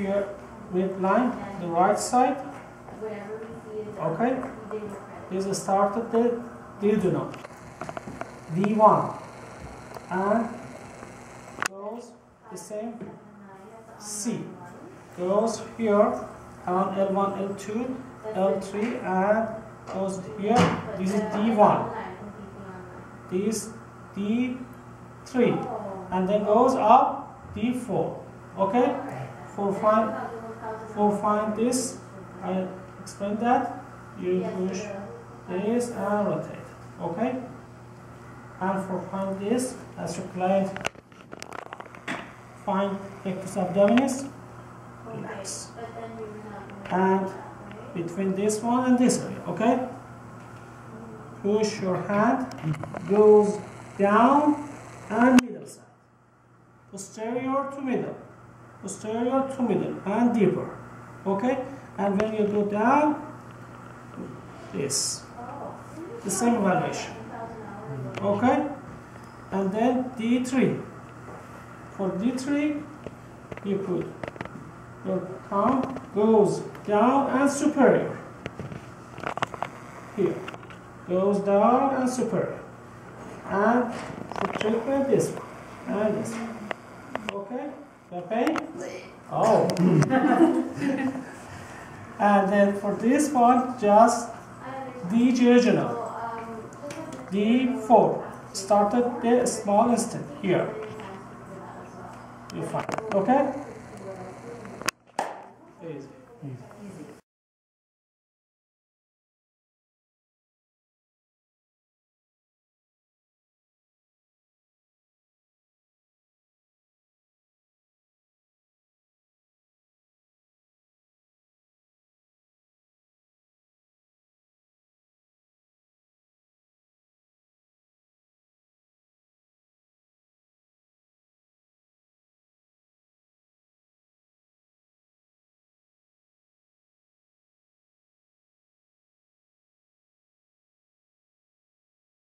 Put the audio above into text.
here with line, the right side. Okay, this is started the dildonaut. V1 and goes the same C. Goes here and L1, L2, L3 and goes here. This is D1. This D3 and then goes up D4. Okay, for find this, I explain that. You push this and rotate. Okay, and for find this, as your client find rectus abdominis. Relax. And between this one and this way, okay? Push your hand, goes down and middle side. Posterior to middle. Posterior to middle and deeper. Okay? And when you go down, this. The same evaluation. Okay? And then D3. For D3, you put your thumb goes down and superior. Here. Goes down and superior. And for treatment this one. And this one. Okay? Okay? Oh. And then for this one, just diagonal. D4. Started the small step here. You find. Okay? Easy.